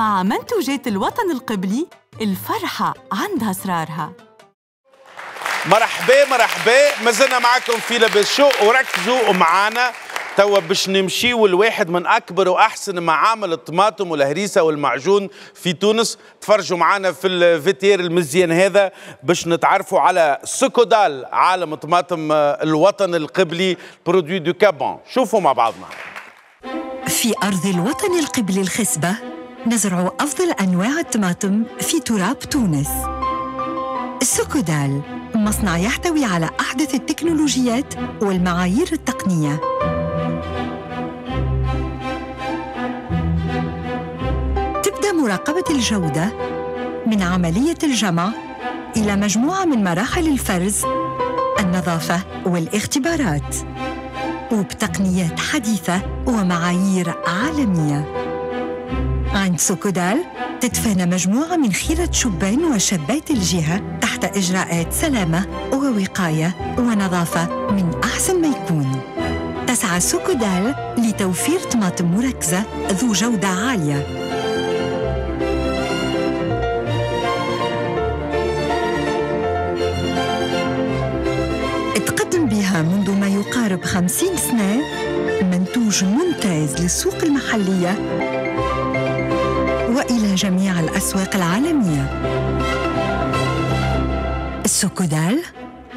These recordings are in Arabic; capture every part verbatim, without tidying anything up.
مع منتوجات الوطن القبلي الفرحة عندها أسرارها. مرحبا مرحبا، مازلنا معكم في لاباس شو، وركزوا معانا توا باش نمشيو لواحد من اكبر واحسن معامل الطماطم والهريسه والمعجون في تونس. تفرجوا معانا في الفيتير المزيان هذا باش نتعرفوا على سوكودال، عالم طماطم الوطن القبلي، برودوي دو كابون. شوفوا مع بعضنا. في ارض الوطن القبلي الخصبه نزرع افضل انواع الطماطم في تراب تونس. سوكودال مصنع يحتوي على احدث التكنولوجيات والمعايير التقنيه. مراقبة الجودة من عملية الجمع إلى مجموعة من مراحل الفرز، النظافة والاختبارات، وبتقنيات حديثة ومعايير عالمية. عند سوكودال تدفن مجموعة من خيرة شبان وشابات الجهة تحت إجراءات سلامة ووقاية ونظافة من أحسن ما يكون. تسعى سوكودال لتوفير طماطم مركزة ذو جودة عالية. منذ ما يقارب خمسين سنة منتوج ممتاز للسوق المحلية وإلى جميع الأسواق العالمية. سوكودال،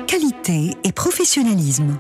كاليتي و بروفيسيوناليزم.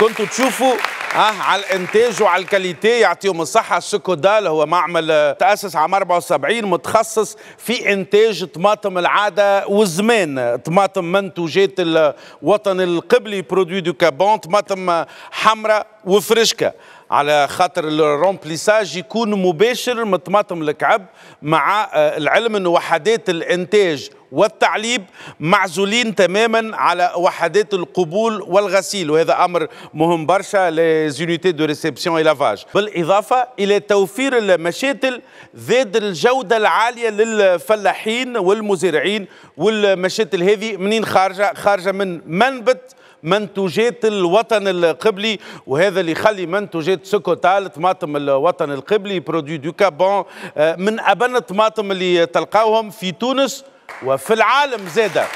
كنتوا تشوفوا اه على الانتاج وعلى الكاليتي، يعطيهم الصحه. سوكودال هو معمل تاسس عام أربعة وسبعين، متخصص في انتاج طماطم العاده والزمان، طماطم منتوجات الوطن القبلي، برودوي دو كابون، طماطم حمراء وفرشكه، على خاطر الرومبليساج يكون مباشر من طماطم الكعب، مع العلم أن وحدات الانتاج والتعليب معزولين تماما على وحدات القبول والغسيل، وهذا امر مهم برشا لزونيتي دو ريسبسيون اي لافاج، بالاضافه الى توفير المشاتل ذات الجوده العاليه للفلاحين والمزارعين. والمشاتل هذه منين خارجه؟ خارجه من منبت منتوجات الوطن القبلي، وهذا اللي يخلي منتوجات سوكودال، طماطم الوطن القبلي، برودوي دو كابون، من ابن الطماطم اللي تلقاوهم في تونس وفي العالم زاده،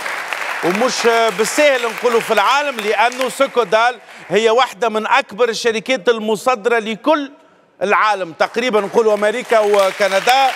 ومش بالسهل نقولوا في العالم، لانه سوكودال هي واحده من اكبر الشركات المصدره لكل العالم، تقريبا نقولوا امريكا وكندا،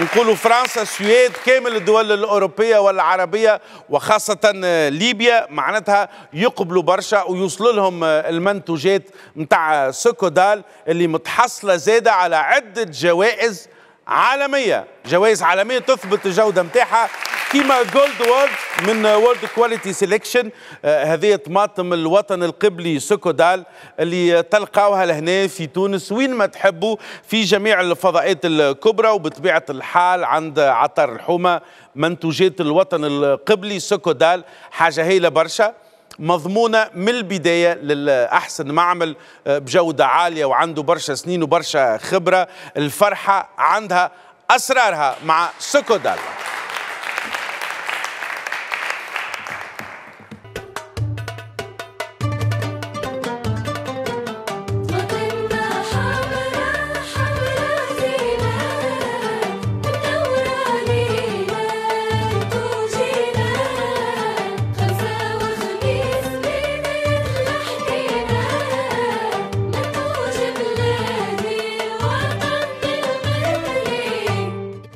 نقولوا فرنسا، السويد، كامل الدول الأوروبية والعربية وخاصة ليبيا، معناتها يقبلوا برشا ويوصلوا لهم المنتوجات متاع سوكودال اللي متحصلة زادة على عدة جوائز عالمية، جوائز عالمية تثبت الجودة متاعها كيما جولد وورد من وورد كواليتي سيلكشن. هذه طماطم الوطن القبلي سوكودال اللي تلقاوها لهنا في تونس وين ما تحبوا، في جميع الفضاءات الكبرى، وبطبيعة الحال عند عطار الحومة. منتوجات الوطن القبلي سوكودال حاجة هايلة برشا، مضمونة من البداية للأحسن معمل بجودة عالية، وعنده برشا سنين وبرشا خبرة. الفرحة عندها أسرارها مع سوكودال.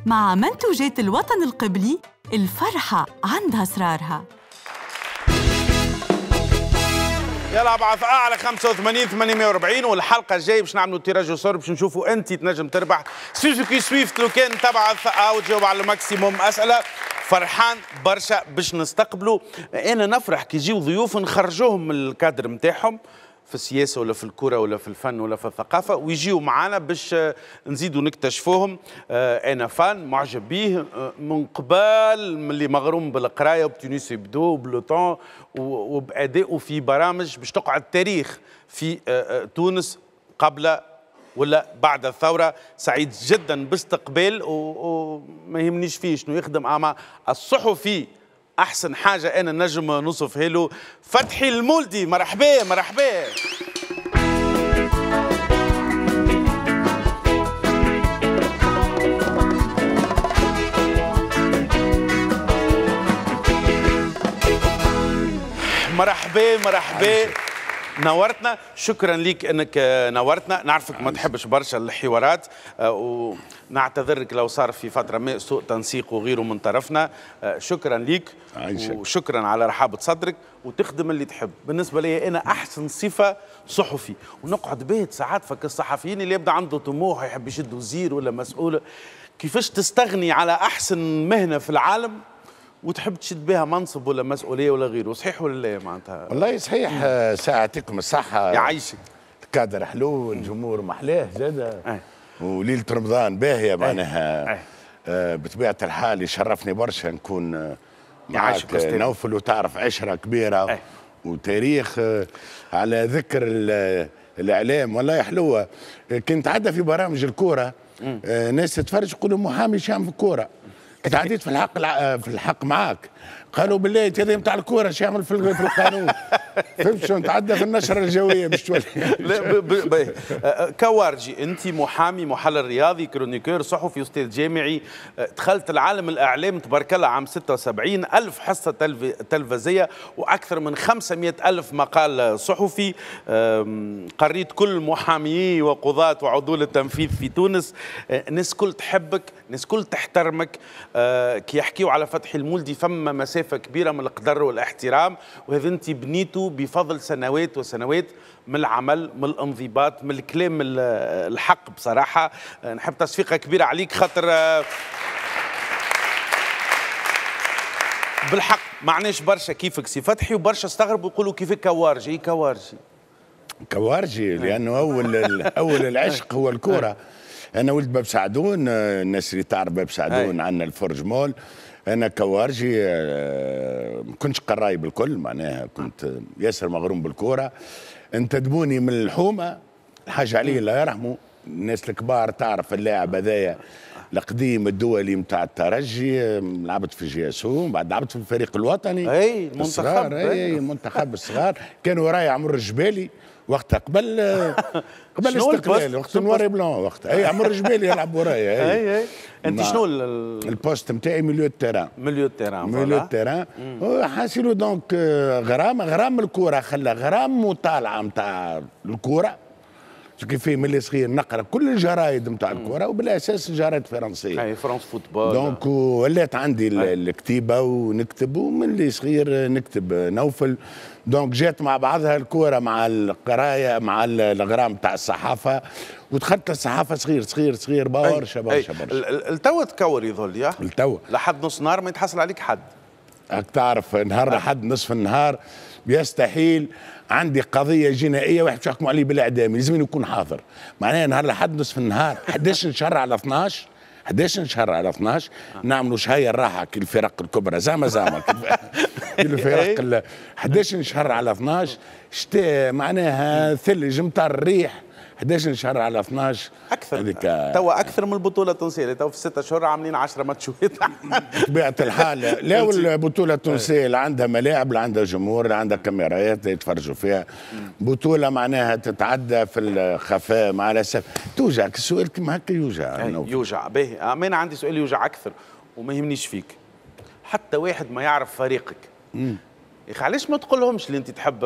مع منتوجات الوطن القبلي الفرحة عندها أسرارها. يلا ابعث اعلى خمسة وثمانين ثمانمية وأربعين، والحلقه الجايه باش نعملوا تيراج وصور باش نشوفوا انت تنجم تربح سوزوكي سويفت لو كان تبعث او تجاوب على الماكسيموم اسئله. فرحان برشا باش نستقبلوا، انا نفرح كي يجيو ضيوف نخرجوهم من الكادر نتاعهم في السياسة ولا في الكرة ولا في الفن ولا في الثقافة، ويجيوا معنا باش نزيدوا نكتشفوهم. أنا فان معجب به من قبل، من اللي مغروم بالقراية وبتونس يبدو وبلوطون وبأدائه في برامج باش تقعد تاريخ في تونس قبل ولا بعد الثورة. سعيد جدا باستقبال، وما يهمنيش فيه شنو يخدم، أما الصحفي أحسن حاجة أنا نجم نوصف هيلو فتحي المولدي. مرحبا مرحبا. مرحبا مرحبا نورتنا، شكرا لك انك نورتنا. نعرفك ما تحبش برشا الحوارات ونعتذرك لو صار في فتره ما سوء تنسيق وغيره من طرفنا. شكرا لك وشكرا على رحابه صدرك وتخدم اللي تحب. بالنسبه لي انا احسن صفه صحفي، ونقعد به ساعات فك الصحفيين اللي يبدا عنده طموح يحب يشد وزير ولا مسؤول، كيفاش تستغني على احسن مهنه في العالم وتحب تشد بها منصب ولا مسؤوليه ولا غيره، صحيح ولا لا معناتها؟ والله صحيح. ساعة يعطيكم الصحة، يعيشك. الكادر حلو، الجمهور محلاه زادة، وليلة رمضان باهية معناها. آه بطبيعة الحال يشرفني برشا نكون معاك نوفل، وتعرف عشرة كبيرة أي. وتاريخ. آه على ذكر الإعلام والله حلوة، كنت عدى في برامج الكورة آه ناس تتفرج يقولوا محامي شام في الكورة. تعديت في الحق في الحق معاك، قالوا بالله هذا نتاع الكوره شو يعمل في القانون؟ فهمت شو نتعدى في النشره الجويه باش تولي. كوارجي، انت محامي، محلل رياضي، كرونيكور، صحفي، استاذ جامعي، دخلت العالم الاعلام تبارك الله عام ستة وسبعين، ألف حصه تلفزيه واكثر من خمسمائة ألف مقال صحفي، قريت كل محاميي وقضاة وعضول التنفيذ في تونس، الناس كل تحبك، الناس كل تحترمك، كي يحكيوا على فتحي المولدي فما مسافة كبيرة من القدر والاحترام، وهذا انت بنيته بفضل سنوات وسنوات من العمل، من الانضباط، من الكلام الحق. بصراحة نحب تصفيقة كبيرة عليك، خاطر بالحق معناش برشا كيفك سي فتحي، وبرشا استغربوا يقولوا كيفك كوارجي. كوارجي كوارجي لأنه أول أول العشق هو الكورة. أنا ولد باب سعدون، الناس اللي تعرف باب سعدون عندنا الفرج مول. أنا كوارجي ما كنتش قراي بالكل معناها، كنت ياسر مغروم بالكورة، انتدبوني من الحومة الحاج علي الله يرحمه، الناس الكبار تعرف اللاعب هذايا القديم الدولي نتاع الترجي، لعبت في جياسوم، بعد لعبت في الفريق الوطني، اي المنتخب، اي المنتخب الصغار، كان وراي عمرو الجبالي وقتها قبل قبل الاستقلال، وقت نوار بلون وقتها، اي عمرو الجبالي يلعب ورايا. اي اي انت شنو البوست نتاعي؟ ميليو التيران. ميليو التيران ميليو التيران حاسيلو، دونك غرام غرام الكوره، خلى غرام مطالعه نتاع الكوره كيف فيه ملي صغير نقرا كل الجرايد نتاع الكره، وبالاساس الجرايد الفرنسيه، اي فرانس فوتبول، دونك ولات عندي الكتيبه ونكتب، ومن اللي صغير نكتب نوفل، دونك جات مع بعضها الكره مع القرايه مع الغرام تاع الصحافه، ودخلت للصحافه صغير صغير صغير برشا برشا برشا. التوا تكور يظل يا التوا لحد نص نهار ما يتحصل عليك حد، راك تعرف نهار لحد نصف النهار يستحيل. عندي قضيه جنائيه واحد يحكموا عليه بالاعدام، لازم يكون حاضر معناها نهار لحد نصف النهار، أحد عشر شهر على اثناعش، أحد عشر شهر على اثناعش نعملوا شهيه راحه كي الفرق الكبرى زعما زعما كي الفرق أحد عشر شهر على اثناعش، شتاء معناها ثلج مطر ريح، أحد عشر شهر على اثناعش اكثر. توا اكثر من البطوله التونسيه، توا في ستة شهور عاملين عشرة ماتشات. بطبيعه الحال لا، والبطوله التونسيه اللي عندها ملاعب، اللي عندها جمهور، اللي عندها كاميرات يتفرجوا فيها، بطوله معناها تتعدى في الخفاء مع الاسف. توجعك السؤال كما هكا يوجع يوجع باهي. انا عندي سؤال يوجع اكثر وما يهمنيش فيك، حتى واحد ما يعرف فريقك يا اخي علاش ما تقول لهمش اللي انت تحب؟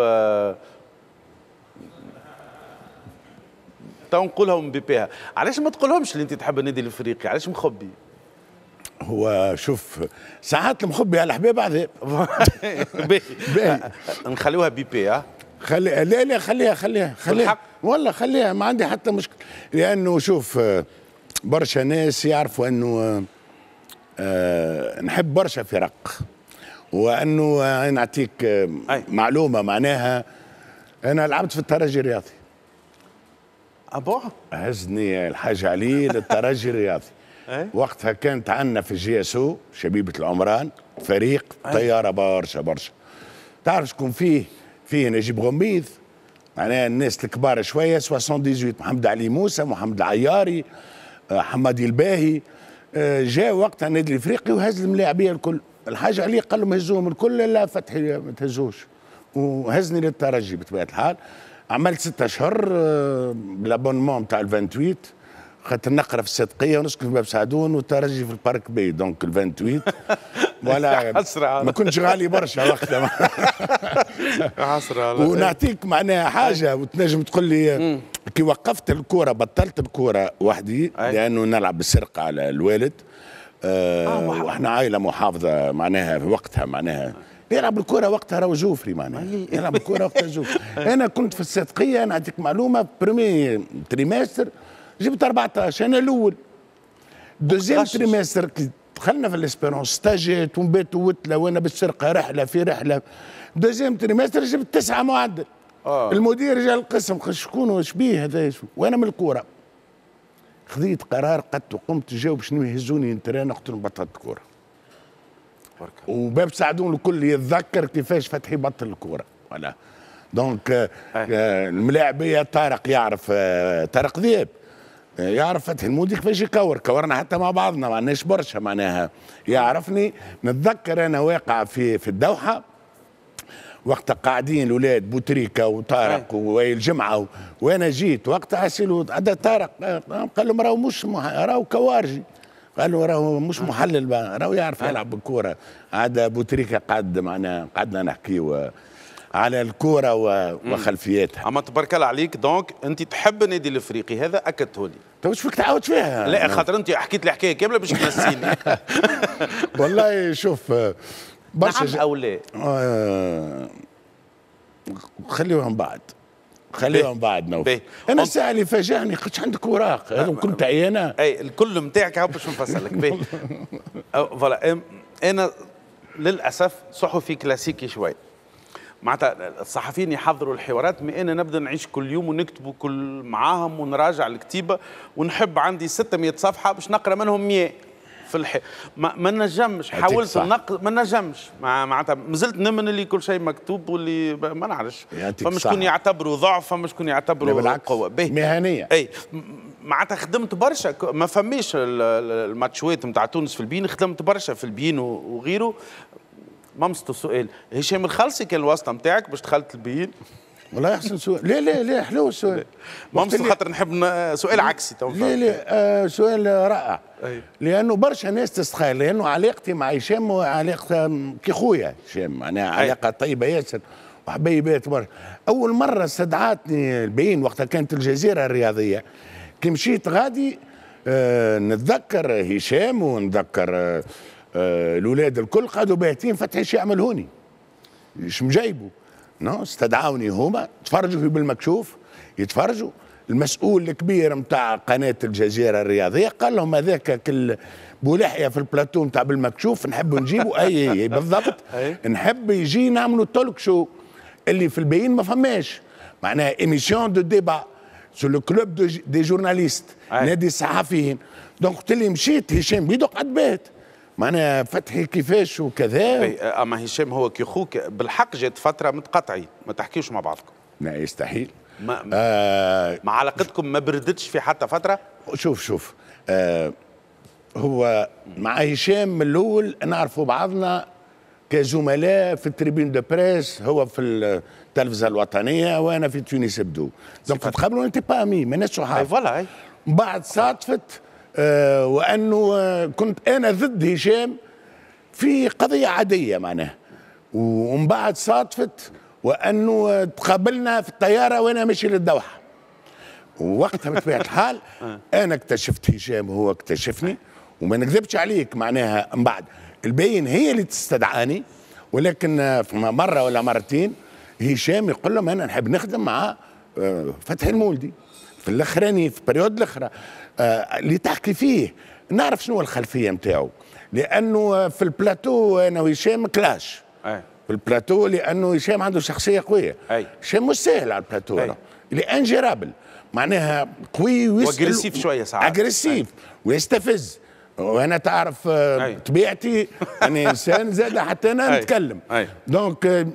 ونقولها ومبيبيها، علاش ما تقولهمش اللي انت تحب النادي الافريقي؟ علاش مخبي؟ هو شوف ساعات المخبي على الحباب عذاب. نخليوها بيبي ها؟ خلي لا لا خليها خليها خليها والله خليها، ما عندي حتى مشكل، لانه شوف برشا ناس يعرفوا انه آه نحب برشا فرق، وانه آه نعطيك آه معلومه معناها انا لعبت في الترجي الرياضي. أبو هزني الحاج علي للترجي الرياضي. وقتها كانت عندنا في جياسو شبيبة العمران فريق طيارة برشا برشا، تعرف شكون فيه؟ فيه نجيب غميذ معناها الناس الكبار شوية، ثمانية وثمانين، محمد علي موسى، محمد العياري، حمادي الباهي. جاء وقتها النادي الافريقي وهز الملاعبية الكل، الحاج علي قال لهم هزوهم الكل، لا فتحي ما تهزوش، وهزني للترجي بطبيعة الحال. عملت ستة أشهر بالابونمون نتاع ال ثمانية وعشرين، خاطر نقرا في الصدقية ونسكن في باب سعدون والترجي في البارك بي، دونك ال ثمانية وعشرين ولا حسره ما كنتش غالي برشا وقتها حسره ونعطيك معناها حاجه وتنجم تقول لي كي وقفت الكوره بطلت الكوره وحدي لانه نلعب بالسرقه على الوالد آه واحنا عائله محافظه معناها في وقتها معناها يلعب الكره وقتها راهو جوفري معناها يلعب الكره وقتها جوفري انا كنت في الصادقيه نعطيك معلومه بريمي تريماستر جبت أربعطاش انا الاول دوزيام تريماستر دخلنا في الاسبيرونس ستاجيت ونبات وتله وانا بالسرقه رحله في رحله دوزيام تريماستر جبت تسعه معدل آه. المدير جا القسم شكون واش بيه هذا وانا من الكوره خذيت قرار قد وقمت جاوب شنو يهزوني انترا نقتل بطلت الكوره وباب سعدون الكل يتذكر كيفاش فتحي بطل الكوره فوالا دونك الملاعبيه طارق يعرف طارق ذياب يعرف فتحي المولدي كيفاش يكور كورنا حتى مع بعضنا ما عندناش برشا معناها يعرفني نتذكر انا واقع في في الدوحه وقت قاعدين الاولاد بوتريكا وطارق ووائل جمعه وانا جيت وقت عسيلو عدا طارق قال لهم راهو مش راهو كوارجي قالوا راهو مش محلل راهو يعرف يلعب بالكوره عاد بوتريكا قعد معنا قعدنا نحكيو على الكوره وخلفياتها. اما تبارك الله عليك دونك انت تحب النادي الافريقي هذا اكدته لي. تو واش فيك تعاود فيها؟ لا خاطر انت حكيت الحكايه كامله باش تنسيني. والله شوف برشا نعم او لا؟ آه خليوهم بعد. خليهم بعد نوفل انا الساعه اللي فاجأني قلت عندك اوراق كنت عيانه اي الكل نتاعك باش نفصلك باهي فوالا انا للاسف صحفي كلاسيكي شوي معناتها الصحفيين يحضروا الحوارات مي انا نبدا نعيش كل يوم ونكتبوا كل معاهم ونراجع الكتيبه ونحب عندي ستمية صفحه باش نقرا منهم مية في الح ما, ما نجمش حاولت نقل ما نجمش معناتها مازلت نمن اللي كل شيء مكتوب واللي ما نعرفش فما شكون يعتبره ضعف فما شكون يعتبره قوه مهنيه اي معناتها خدمت برشا ما فماش الماتشوات نتاع تونس في البين خدمت برشا في البين وغيره ما مسطو سؤال هشام الخالسي كان الواسطه نتاعك باش دخلت البين والله يحسن سؤال لا لا لا حلو السؤال مامس خاطر نحب سؤال عكسي تو لا لا آه سؤال رائع أيه. لانه برشا ناس تستخيل لانه علاقتي مع هشام علاقه كي خويا هشام معناها علاقه أيه. طيبه ياسر وحبيبات برشا اول مره استدعتني البين وقتها كانت الجزيره الرياضيه كي مشيت غادي آه نتذكر هشام ونتذكر آه آه الاولاد الكل قعدوا باهتين فتحي ايش يعمل هوني ايش مجايبه نو استدعوني هما تفرجوا في بالمكشوف يتفرجوا المسؤول الكبير نتاع قناه الجزيره الرياضيه قال لهم هذاك كل بولحيه في البلاتو نتاع بالمكشوف نحب نجيبه اي, أي بالضبط نحب يجي نعملوا تولك شو اللي في البين ما فماش معناها ايميسيون دو ديبا سو لو كلوب دو دي جورناليست نادي الصحفيين دونك قلت لي مشيت هشام بيدو قعد بات معناها فتحي كيفاش وكذا اما هشام هو كي خوك بالحق جات فتره متقطعي ما تحكيوش مع بعضكم لا يستحيل ما, آه ما علاقتكم ما بردتش في حتى فتره شوف شوف آه هو مع هشام من الاول نعرفوا بعضنا كزملاء في التريبين دو بريس هو في التلفزه الوطنيه وانا في تونس بدو دونك تقابلوا انت با امي ماناش صحاب فوالا من بعد صادفت آه وانه آه كنت انا ضد هشام في قضيه عاديه معناها ومن بعد صادفت وانه آه تقابلنا في الطياره وانا ماشي للدوحه ووقتها بطبيعه الحال انا اكتشفت هشام وهو اكتشفني وما نكذبش عليك معناها من بعد البين هي اللي تستدعاني ولكن آه فما مره ولا مرتين هشام يقول لهم انا نحب نخدم مع آه فتحي المولدي في الاخراني في البريود الاخرى آه اللي تحكي فيه نعرف شنو الخلفيه نتاعو لانه في البلاتو انا وهشام كلاش أي. في البلاتو لانه هشام عنده شخصيه قويه هشام مش ساهل على البلاتو أي. اللي انجيرابل معناها قوي واجريسيف شويه ساعات اجريسيف ويستفز وانا تعرف آه طبيعتي اني انسان زاد حتى انا نتكلم دونك آه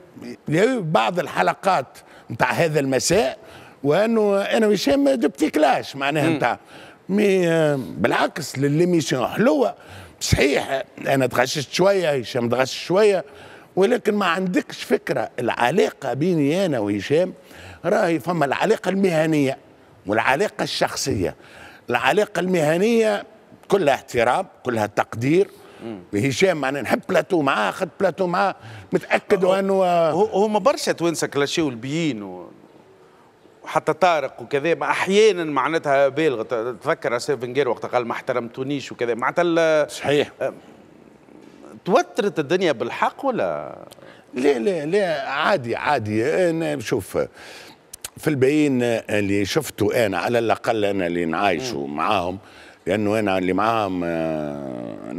بعض الحلقات نتاع هذا المساء وانه انا وهشام دو بتي كلاش معناها نتاع مي بالعكس للميسيون حلوه صحيح انا تغششت شويه هشام تغشش شويه ولكن ما عندكش فكره العلاقه بيني انا وهشام راهي فما العلاقه المهنيه والعلاقه الشخصيه العلاقه المهنيه كلها احترام كلها تقدير بهشام معناه نحب بلاتو معاه، اخذت بلاتو معاه، متاكد انه هما برشا توانسه كلاشيو البيين وحتى طارق وكذا، احيانا معناتها بالغ. تذكر اسيف فنجير وقت قال ما احترمتونيش وكذا، معناتها صحيح توترت الدنيا بالحق ولا؟ لا لا لا عادي عادي. انا شوف في الباقيين اللي شفته انا على الاقل، انا اللي نعايشوا معاهم، لانه انا اللي معاهم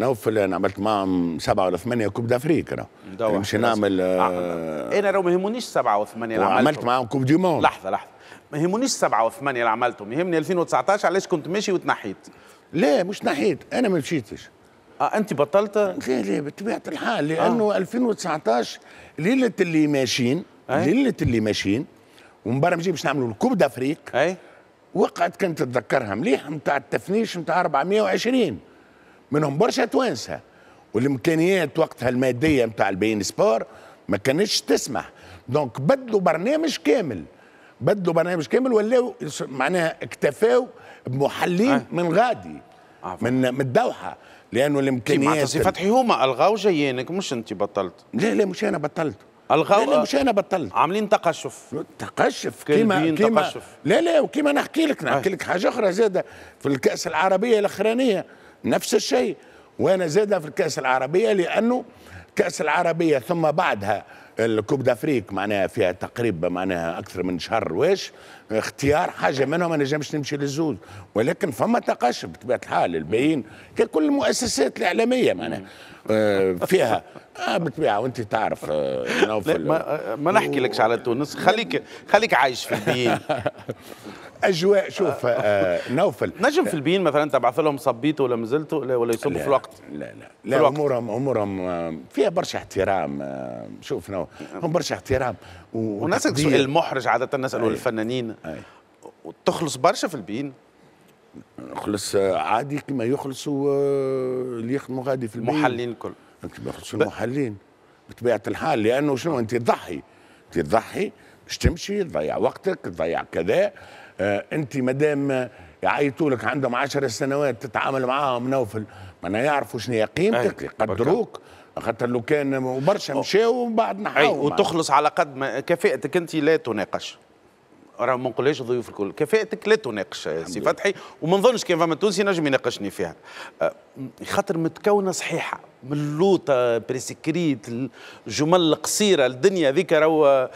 نوفل انا عملت معاهم سبعه ولا ثمانيه كوب دافريكا، يعني مش نعمل آه انا راه ما يهمنيش سبعه وثمانيه اللي عملتهم، عملت معاهم كوب دي موند. لحظه لحظه، ما يهمنيش سبعه وثمانيه اللي عملتهم، يهمني ألفين وتسعطاش علاش كنت ماشي وتنحيت. لا مش نحيت، انا ما مشيتش. اه انت بطلت؟ لا لا بطبيعه الحال، لانه آه. ألفين وتسعطاش ليله اللي ماشيين آه. ليله اللي ماشيين ومبرمجين باش نعملوا الكوب دافريك اي، وقعت كنت تتذكرها مليح نتاع التفنيش نتاع أربعمية وعشرين، منهم برشا توانسه، والامكانيات وقتها الماديه نتاع البين سبور ما كانتش تسمح، دونك بدلوا برنامج كامل، بدلوا برنامج كامل ولاو معناها اكتفاو بمحلين أه؟ من غادي أه. من من الدوحه، لانه الامكانيات كيما فتحي هما الغاو جايينك، مش انت بطلت. لا لا مش انا بطلت الغاء، لا مش انا بطلت، عاملين تقشف تقشف كيما كيما لا لا. وكيما نحكي لك نحكي لك حاجه اخرى زاده، في الكاس العربيه الاخرانيه نفس الشيء، وانا زاده في الكاس العربيه، لانه الكاس العربيه ثم بعدها الكوب دافريك معناها فيها تقريبا معناها اكثر من شهر واش اختيار حاجه منهم، انا جامش نمشي للزوز، ولكن فما تقشف بطبيعه الحال. الباين ككل المؤسسات الاعلاميه معناها فيها آه بالطبيعه، وانت تعرف آه نوفل ما, ما نحكي لكش على تونس، خليك خليك عايش في البيين. اجواء شوف آه نوفل نجم في البيين مثلا تبعث لهم صبيته ولا مازلته ولا يصبوا في الوقت؟ لا لا لا امورهم امورهم فيها برشا احترام. آه شوف نو هم برشا احترام. ونسالك سؤال محرج عاده نساله للفنانين، تخلص برشا في البيين؟ نخلص عادي كما يخلصوا اللي يخدموا غادي في البيت، المحلين الكل كما يخلصوا المحلين بطبيعه الحال، لانه شنو انت تضحي، انت تضحي باش تمشي تضيع وقتك تضيع كذا. آه انت مادام يعيطوا لك عندهم عشر سنوات تتعامل معاهم نوفل، معناها يعرفوا شنو هي قيمتك يقدروك، خاطر لو كان وبرشا مشاو ومن بعد نحاول وتخلص على قد ما كفاءتك انت لا تناقش. راه ما نقولهاش الضيوف الكل، كفاءتك لا تناقش سي فتحي، وما نظنش كان فما تونسي نجم يناقشني فيها، خاطر متكونه صحيحه من اللوطه بريسكريت الجمل القصيره، الدنيا هذيك راهو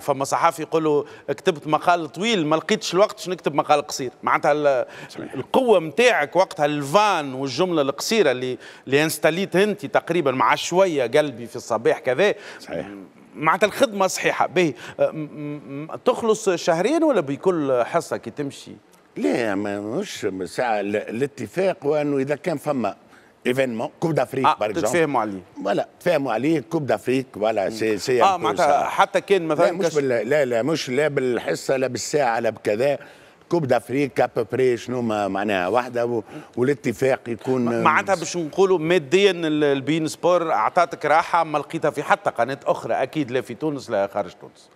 فما صحافي يقولوا كتبت مقال طويل ما لقيتش الوقت باش نكتب مقال قصير، معناتها القوه نتاعك وقتها الفان والجمله القصيره اللي اللي انستاليت انت تقريبا مع شويه قلبي في الصباح كذا. صحيح معناتها الخدمة صحيحة. باهي تخلص شهرين ولا بكل حصة كي تمشي؟ لا ماهوش ساعة الاتفاق، وأنه إذا كان فما ايفينمون كوب دافريك آه باركزومبل تتفاهموا عليه، ولا تفاهموا عليه كوب دافريك ولا سي سي اه معناتها حتى كان مثلا لا مش بال... لا لا مش لا بالحصة لا بالساعة لا بكذا، كوب دافريك ابوبري شنو معناها واحده و... والاتفاق يكون معناتها باش نقولوا ماديا البين سبور اعطاتك راحه ما لقيتها في حتى قناه اخرى اكيد، لا في تونس لا خارج تونس.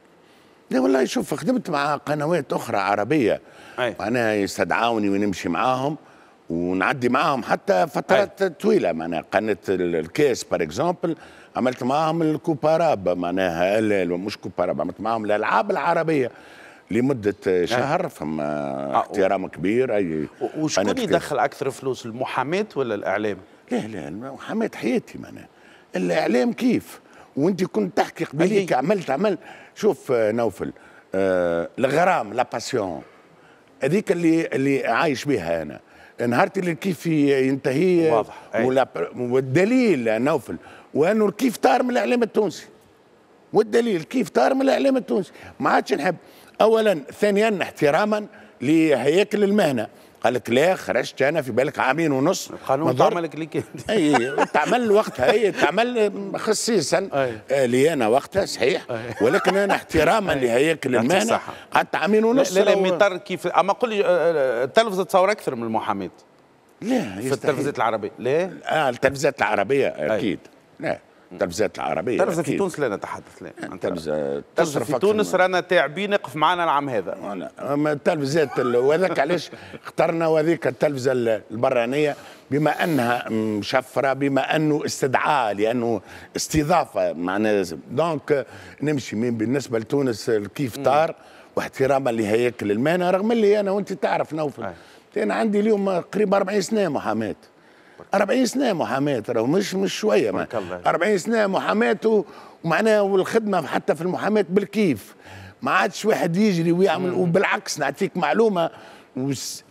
لا والله شوف خدمت مع قنوات اخرى عربيه معناها يستدعوني ونمشي معاهم ونعدي معاهم حتى فترات أي. طويله معناها قناه الكاس بار اكزومبل عملت معاهم الكوباراب معناها مش كوباراب، عملت معاهم الالعاب العربيه لمدة شهر فما احترام كبير. اي وشكون يدخل اكثر فلوس المحاماة ولا الاعلام؟ لا لا المحاماة حياتي معناها، الاعلام كيف؟ وانت كنت تحكي قبيليك عملت عملت شوف نوفل آه الغرام لا باسيون هذيك اللي اللي عايش بها انا، نهار اللي كيف ينتهي واضح والدليل نوفل، وانه كيف طار من الاعلام التونسي، والدليل كيف طار من الاعلام التونسي، ما عادش نحب. اولا ثانيا احتراما لهياكل المهنه، قال لك لا خرجت انا في بالك عامين ونص القانون تعملك لك اي تعمل وقتها اي تعمل خصيصا لي انا وقتها صحيح، ولكن انا احتراما لهياكل المهنه قعدت عامين ونص. لا لا المطر كيف اما قل لي التلفزه تصور اكثر من المحاماه؟ لا في التلفزيات العربيه لا اه التلفزيات العربيه اكيد لا التلفزيات العربية التلفزة في تونس لا نتحدث، لا التلفزة في تونس رانا تاعبين اقف معنا العام هذا ولا التلفزات وهذاك علاش اخترنا وهذيك التلفزة البرانية بما انها مشفره، بما انه استدعاء، لانه استضافه معناها، دونك نمشي. من بالنسبه لتونس كيف طار، واحتراما لهياكل المهنه، رغم اللي انا وانت تعرف نوفل أي. انا عندي اليوم قريب أربعين سنه محاماه، أربعين سنه محاماه، راه مش مش شويه ما. أربعين سنه محاماه، ومعناها والخدمه حتى في المحاماه بالكيف، ما عادش واحد يجري ويعمل. وبالعكس نعطيك معلومه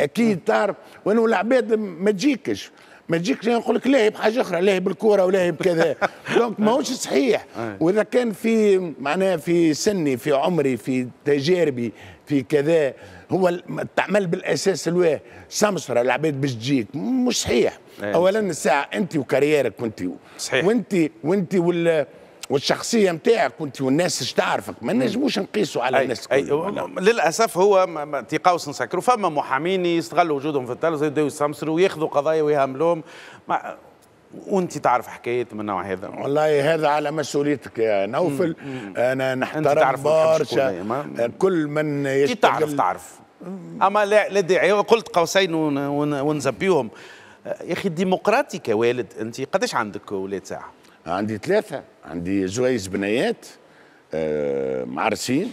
اكيد تعرف، وانه العباد ما تجيكش ما تجيكش نقول لك لاهي بحاجه اخرى، لاهي بالكوره ولاهي بكذا دونك ماهوش صحيح. واذا كان في معناها في سني، في عمري، في تجاربي، في كذا، هو تعمل بالاساس الواه سمسره العباد باش تجيك، مش صحيح. اولا الساعه انت وكاريرك، وانت صحيح، وانت وانت وال والشخصية نتاعك وانت والناس اش تعرفك، ما نجموش نقيسوا على الناس كلها. للأسف هو تيقاوس نسكروا، فما محامين يستغلوا وجودهم في التلفزة يبداو يسمسروا وياخذوا قضايا ويهملوهم، وانت تعرف حكايات من النوع هذا. والله هذا على مسؤوليتك يا نوفل، انا نحترم برشا كل من يشتغل. تعرف تعرف اما لا داعي، قلت قوسين ونزبيهم. يا اخي الديمقراطي كوالد، انت قداش عندك ولاد ساعة؟ عندي ثلاثة، عندي زويز بنيات آه معرسين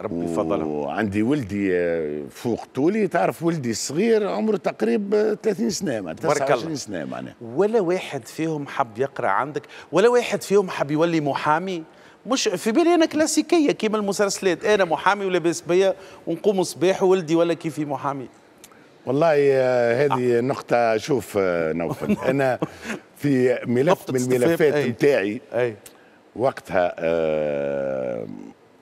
ربي يفضلهم، وعندي ولدي آه فوق طولي. تعرف ولدي الصغير عمره تقريبا ثلاثين سنة معناها، تسعة وعشرين سنة معناها. ولا واحد فيهم حب يقرأ عندك؟ ولا واحد فيهم حب يولي محامي؟ مش في بالي أنا كلاسيكية كيما المسلسلات، أنا محامي ولاباس بيا ونقوم الصباح وولدي ولا كيف محامي. والله هذه آه. نقطة. شوف نوفل أنا في ملف من الملفات نتاعي وقتها آه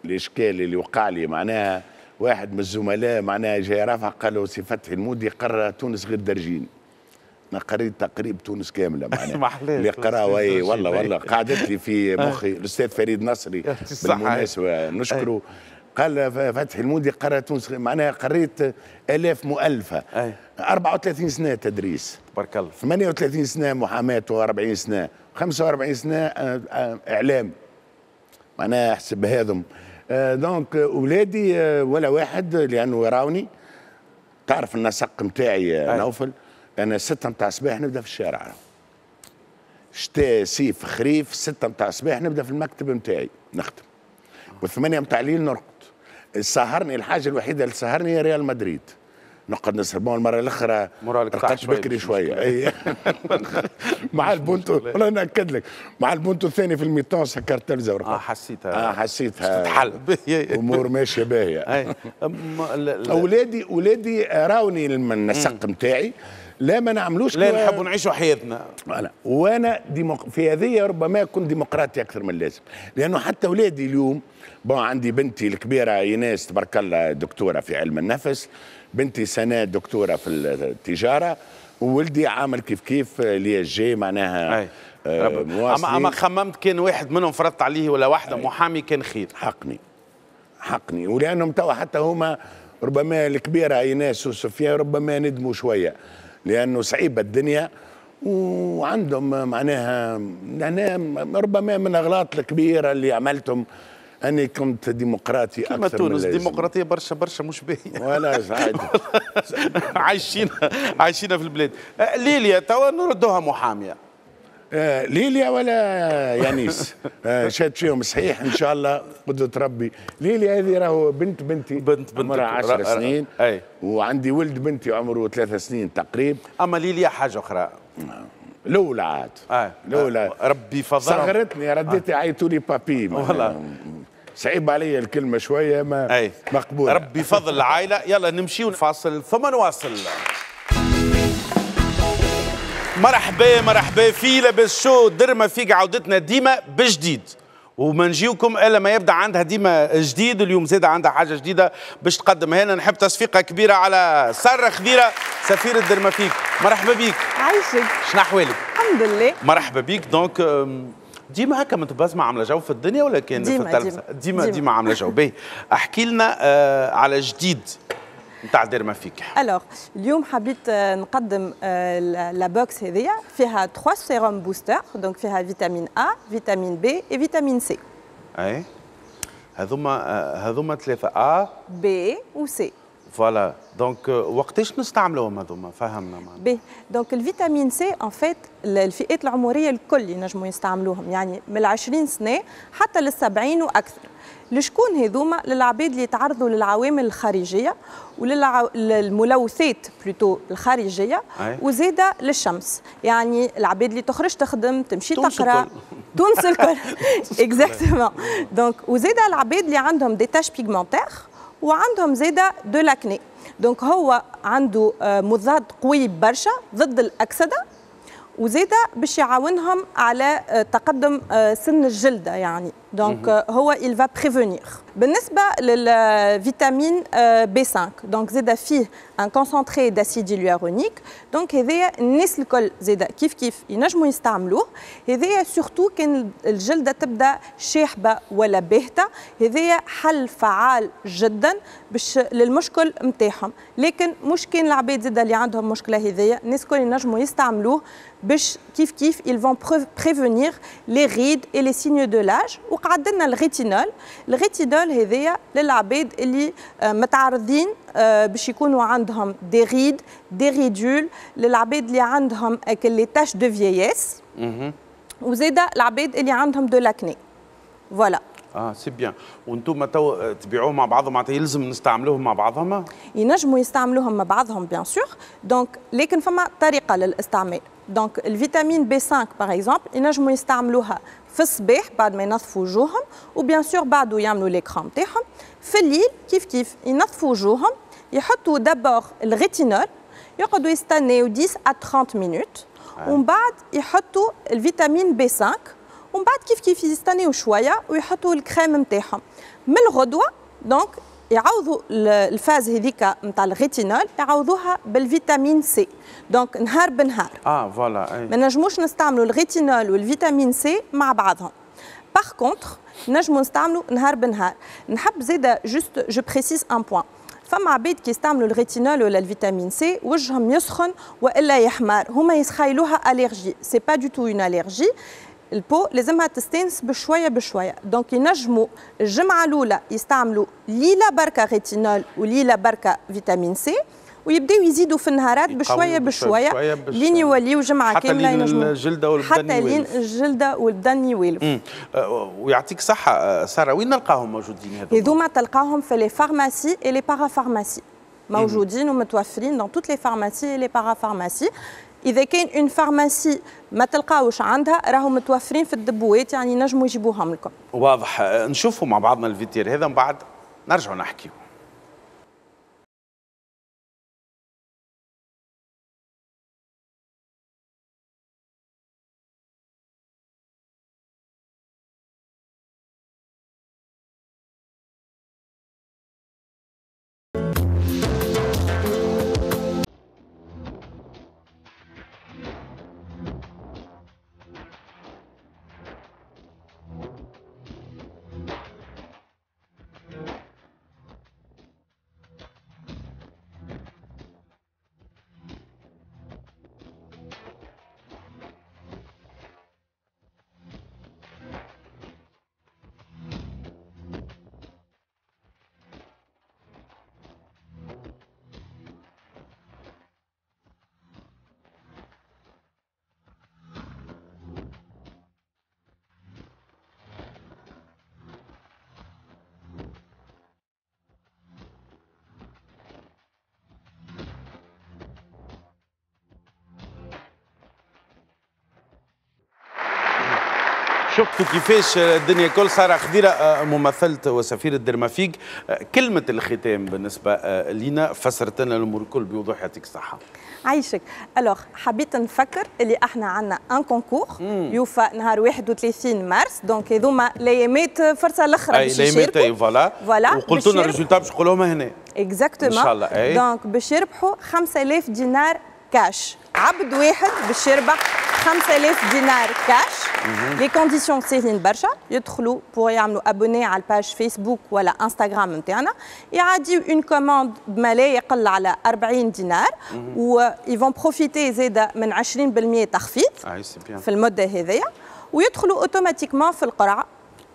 الاشكال اللي وقع لي معناها، واحد من الزملاء معناها جاي رافع قال له سي فتحي المولدي قرا تونس غير درجين. انا قريت تقريبا تونس كامله معناها اللي قراوا اي والله والله قعدت لي في مخي. الاستاذ فريد نصري بالمناسبه نشكره، قال فتحي المولدي قرا تونس معناها قريت الاف مؤلفه. أي. أربعة وثلاثين سنه تدريس تبارك الله، ثمانية وثلاثين سنه محاماه، وأربعين سنه خمسة وأربعين سنه اعلام معناها احسب هذم. دونك اولادي ولا واحد لانه يراوني، تعرف النسق نتاعي نوفل، انا ستة نتاع الصباح نبدا في الشارع، شتاء سيف خريف ستة نتاع الصباح نبدا في المكتب نتاعي نخدم، والثمانية نتاع الليل نرقد. سهرني الحاجه الوحيده اللي سهرني هي ريال مدريد، نقعد نسهر. المره الاخرى رقدت بكري شويه مع البونتو، والله ناكد لك مع البونتو الثاني في الميتون سكرت التلفزه ورقدت. اه حسيتها اه حسيتها تتحل امور ماشيه باهيه. اولادي اولادي راوني النسق نتاعي، لا ما نعملوش لا نحبوا نعيشوا حياتنا. وانا ديمق... في هذه ربما كنت ديمقراطي اكثر من اللازم، لانه حتى اولادي اليوم بون، عندي بنتي الكبيره ايناس تبارك الله دكتوره في علم النفس، بنتي سناء دكتوره في التجاره، وولدي عامل كيف كيف لي جي معناها آه مواصلين. اما اما خممت كان واحد منهم فرضت عليه ولا واحده أي. محامي كان خير حقني حقني، ولانهم توا حتى هما ربما الكبيره ايناس وسفيان ربما ندموا شويه، لأنه صعيبة الدنيا وعندهم معناها. أنا ربما من الأغلاط الكبيرة اللي عملتهم أني كنت ديمقراطي أكثر من اللازم. تونس ديمقراطية برشا برشا مش باهية. ولا سعيد عايشين عايشين في البلاد. ليليا توا نردوها محامية. آه ليليا ولا يانيس آه شاد فيهم صحيح ان شاء الله قدرة ربي. ليليا هذه راهو بنت بنتي بنت عمرها عشر سنين، أي. وعندي ولد بنتي عمره ثلاث سنين تقريبا. اما ليليا حاجه اخرى الاولى عاد آه. الاولى آه. ربي فضلها صغرتني، رديت عيطوا لي بابي والله صعيب علي الكلمه شويه ما مقبوله. ربي فضل العائله. يلا نمشي ونفاصل ثم نواصل. مرحبا مرحبا في لاباس شو درما فيك، عودتنا ديما بجديد وما نجيوكم الا ما يبدا عندها ديما جديد. اليوم زاد عندها حاجه جديده باش تقدمها لنا. نحب تصفيقه كبيره على ساره خضيره سفيره درما فيك. مرحبا بيك. عايشك، شنو احوالك؟ الحمد لله. مرحبا بيك. دونك ديما هكا متبازمه عامله جو في الدنيا ولا كان في التلفزه؟ ديما ديما عامله جو. باهي احكي لنا آه على جديد نتاع درما فيك. الوغ اليوم حبيت نقدم لا بوكس هذيا فيها ثلاثة سيروم بوستر، دونك فيها فيتامين ا، فيتامين بي، وفيتامين سي. اي هذوما هذوما ثلاثة، ا بي وسي. فوالا دونك وقتاش نستعملوهم هذوما فهمنا معنا. باهي دونك الفيتامين سي ان فيت الفئات العمريه الكل ينجموا يستعملوهم، يعني من عشرين سنه حتى لل سبعين واكثر. لشكون هذوما؟ للعباد اللي يتعرضوا للعوامل الخارجيه وللملوثات بلوتو الخارجيه وزاده للشمس، يعني العباد اللي تخرج تخدم تمشي تقرا تونس الكل اكزاكتومون. دونك وزاده العباد اللي عندهم دي تاش بيغمونتيغ وعندهم زاده دو لاكني. دونك هو عنده مضاد قوي برشا ضد الاكسده وزاده باش يعاونهم على تقدم سن الجلده يعني. دونك هو il va prévenir. بالنسبه للفيتامين بي خمسة دونك زاده فيه ان كونسونتري داسيد اليورونيك، دونك هذايا الناس الكل زاده كيف كيف ينجموا يستعملوه. هذايا سورتو كان الجلده تبدا شاحبه ولا باهته، هذايا حل فعال جدا باش للمشكل نتاعهم. لكن مش كان العباد زاده اللي عندهم مشكله هذايا، الناس الكل ينجموا يستعملوه باش كيف كيف ils vont prévenir les rides et les signes de l'âge. وقعد لنا الريتينول، الريتينول هذايا للعباد اللي متعرضين باش يكونوا عندهم دي ريد دي ريدول، للعباد اللي عندهم لي تاش دو فييس وزاده العباد اللي عندهم دو لاكني. فوالا اه سي بيان. وانتم تو تبيعوه مع بعضهم معناتها يلزم نستعملوهم مع بعضهم؟ ينجموا يستعملوهم مع بعضهم بيان سور، دونك لكن فما طريقه للاستعمال. دونك الفيتامين بي خمسة باغ اكزومبل ينجموا يستعملوها في الصباح بعد ما ينظفوا وجوههم وبيان سور بعدو يعملوا ليكرام نتاعهم، في الليل كيف كيف ينظفوا وجوههم يحطوا دابور الريتينول يقعدوا يستناو عشرة إلى ثلاثين مينوت ومن بعد يحطوا الفيتامين بي خمسة ومن بعد كيف كيف يستناو شويه ويحطوا الكريم نتاعهم. من الغدوه دونك يعوضوا الفاز هذيك نتاع الريتينول يعوضوها بالفيتامين سي، دونك نهار بنهار. اه فوالا اي ما نجموش نستعملوا الريتينول والفيتامين سي مع بعضهم. باغ كونتر نجموا نستعملوا نهار بنهار. نحب زاده جوست جو بريسيز ان بوان، فما عباد كي يستعملوا الريتينول ولا الفيتامين سي وجههم يسخن والا يحمر، هما يتخيلوها اليرجي، سي با دو تو اون اليرجي. البو لازمها تستانس بشويه بشويه، دونك ينجموا الجمعه الاولى يستعملوا ليله بركه ريتينول وليله بركه فيتامين سي ويبداو يزيدوا في النهارات بشويه بشويه لين يوليوا جمعه كامله ينجموا حتى لين الجلده والبدن يوالف، حتى لين الجلده والبدن يوالف. ويعطيك صحه ساره، وين نلقاهم موجودين هذوما؟ هذوما تلقاهم في لي فارماسي اي لي بارافارماسي، موجودين ومتوفرين دون توت لي فارماسي اي لي بارافارماسي. إذا كان اون فارماسي ما تلقاوش عندها راهو متوفرين في الدبوات، يعني نجموا يجيبوهم لكم. واضح، نشوفوا مع بعضنا الفيتير هذا من بعد نرجعوا نحكيو. شفتوا كيفاش الدنيا كل. ساره خديره ممثله وسفيره درمافيك، كلمه الختام بالنسبه لينا، فسرت لنا الامور الكل بوضوح، يعطيك الصحه. عايشك. الوغ حبيت نفكر اللي احنا عندنا ان كونكور يوفى نهار واحد وثلاثين مارس، دونك هذوما الايامات فرصه الاخرى باش يشاركوا. اي فوالا فوالا وقلت لنا الريزولتا باش نقول لهم هنا اكزاكتومون ان شاء الله. اي دونك باش يربحوا خمسة آلاف دينار كاش، عبد واحد باش يربح خمسة آلاف دينار كاش. لي كونديسيون ساهلين برشا، يدخلوا بور يعملوا ابوني على الباج فيسبوك ولا انستغرام نتاعنا، يعاديو اون كوموند بما لا يقل على أربعين دينار و يفون بروفيتي زاده من عشرين بالمية تخفيض في المده هذيا، ويدخلوا اوتوماتيكمون في القرعه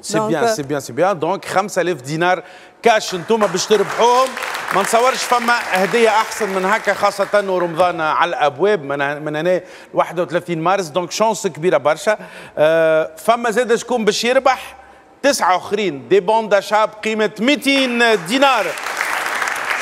سي بيان سي بيان سي بيان. دونك خمسة آلاف دينار كاش انتم باش تربحوهم. ما نصورش فما هديه احسن من هكا، خاصه ورمضان على الابواب من هنا واحد وثلاثين مارس، دونك شانس كبيره برشا. أه فما زاد شكون باش يربح؟ تسعه اخرين دي بوندا شاب قيمه مئتين دينار.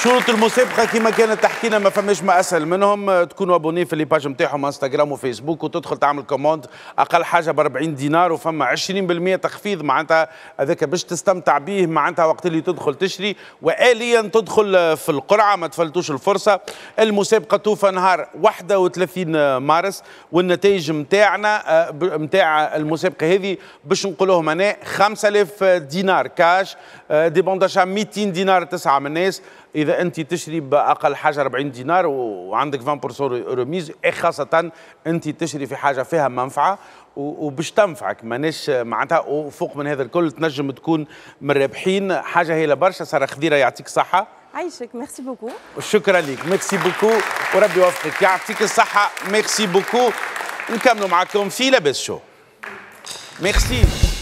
شروط المسابقه كما كانت تحكي لنا، ما فماش ما اسهل منهم. تكونوا ابوني في لي باج نتاعهم انستغرام وفيسبوك، وتدخل تعمل كوموند اقل حاجه ب أربعين دينار، وفما عشرين بالمئة تخفيض معناتها هذاك باش تستمتع به معناتها وقت اللي تدخل تشري. واليا تدخل في القرعه، ما تفلتوش الفرصه. المسابقه توفى نهار واحد وثلاثين مارس، والنتائج نتاعنا نتاع المسابقه هذه باش نقولوهم انا: خمسة آلاف دينار كاش، دي بونداشا مئتين دينار تسعه من الناس إذا أنت تشري بأقل حاجة أربعين دينار وعندك عشرين بالمئة رميز، خاصة أنت تشري في حاجة فيها منفعة وباش تنفعك، ماناش معناتها وفوق من هذا الكل تنجم تكون من الرابحين. حاجة هايلة برشا. سارة خضيرة يعطيك الصحة. عايشك، ميرسي بوكو. شكرا ليك، ميرسي بوكو وربي يوفقك. يعطيك الصحة، ميرسي بوكو. نكملوا معكم في لاباس شو. ميرسي.